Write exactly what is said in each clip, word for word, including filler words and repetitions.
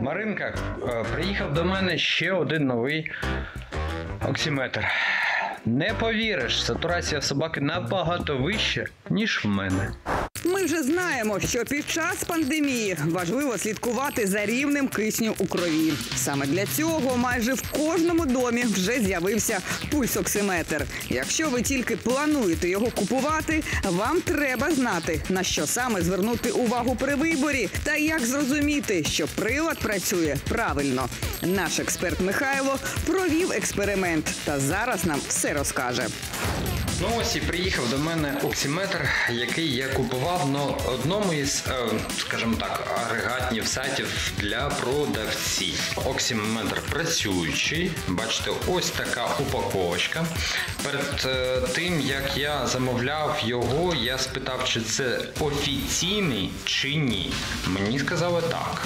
Маринка, приїхав до мене ще один новий оксиметр. Не повіриш, сатурація собаки набагато вища, ніж в мене. Ми вже знаємо, що під час пандемії важливо слідкувати за рівнем кисню у крові. Саме для цього майже в кожному домі вже з'явився пульсоксиметр. Якщо ви тільки плануєте його купувати, вам треба знати, на що саме звернути увагу при виборі та як зрозуміти, що прилад працює правильно. Наш експерт Михайло провів експеримент та зараз нам все розкаже. Ну ось і приїхав до мене оксиметр, який я купував на одному із, скажімо так, агрегатних сайтів для продавців. Оксиметр працюючий, бачите, ось така упаковочка. Перед тим, як я замовляв його, я спитав, чи це офіційний чи ні. Мені сказали так.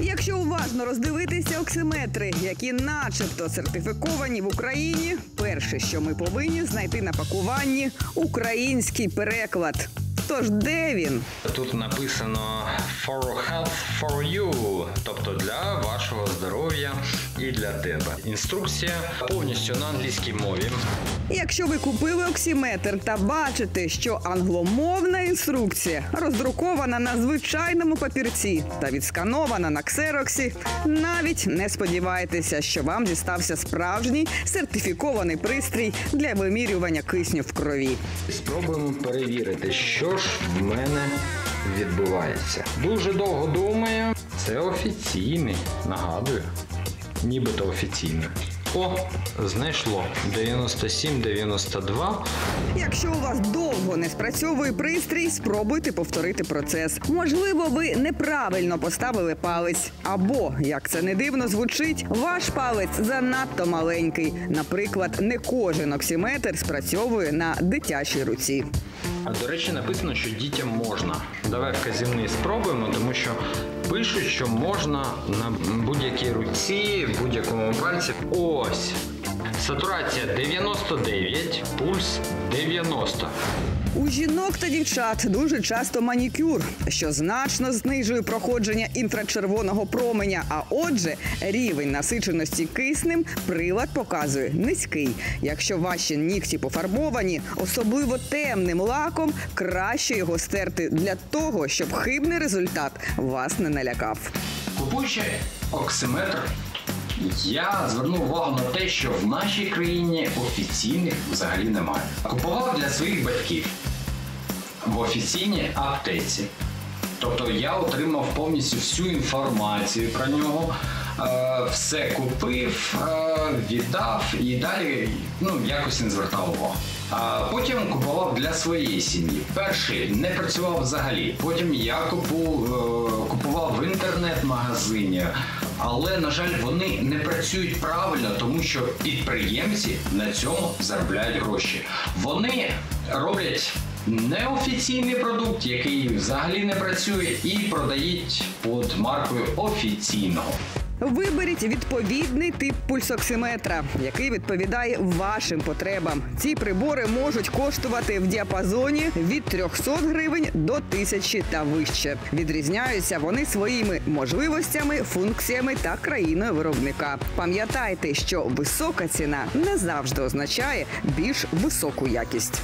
Якщо уважно роздивитися оксиметри, які начебто сертифіковані в Україні, перше, що ми повинні знайти на пакуванні – український переклад. Тож де він? Тут написано «For health for you», тобто для вашого здоров'я і для тебе. Інструкція повністю на англійській мові. Якщо ви купили оксиметр та бачите, що англомовна інструкція роздрукована на звичайному папірці та відсканована на ксероксі, навіть не сподівайтеся, що вам дістався справжній сертифікований пристрій для вимірювання кисню в крові. Спробуємо перевірити, що ж в мене відбувається. Дуже довго думаю. Це офіційний, нагадую, нібито офіційний. О, знайшло. дев'яносто сім, дев'яносто два. Якщо у вас довго не спрацьовує пристрій, спробуйте повторити процес. Можливо, ви неправильно поставили палець. Або, як це не дивно звучить, ваш палець занадто маленький. Наприклад, не кожен оксиметр спрацьовує на дитячій руці. А, до речі, написано, що дітям можна. Давай вказівний спробуємо, тому що пишуть, що можна на будь-якій руці, в будь-якому пальці. Ось. Сатурація дев'яносто дев'ять, пульс дев'яносто. У жінок та дівчат дуже часто манікюр, що значно знижує проходження інфрачервоного променя, а отже, рівень насиченості киснем прилад показує низький. Якщо ваші нігті пофарбовані, особливо темним лаком, краще його стерти для того, щоб хибний результат вас не налякав. Купуючи оксиметр, я звернув увагу на те, що в нашій країні офіційних взагалі немає. Купував для своїх батьків в офіційній аптеці. Тобто я отримав повністю всю інформацію про нього, все купив, віддав і далі ну, якось не звертав увагу. А потім купував для своєї сім'ї. Перший не працював взагалі. Потім я купував в інтернет-магазині. Але, на жаль, вони не працюють правильно, тому що підприємці на цьому заробляють гроші. Вони роблять неофіційний продукт, який взагалі не працює, і продають під маркою офіційного. Виберіть відповідний тип пульсоксиметра, який відповідає вашим потребам. Ці прибори можуть коштувати в діапазоні від трьохсот гривень до тисячі та вище. Відрізняються вони своїми можливостями, функціями та країною виробника. Пам'ятайте, що висока ціна не завжди означає більш високу якість.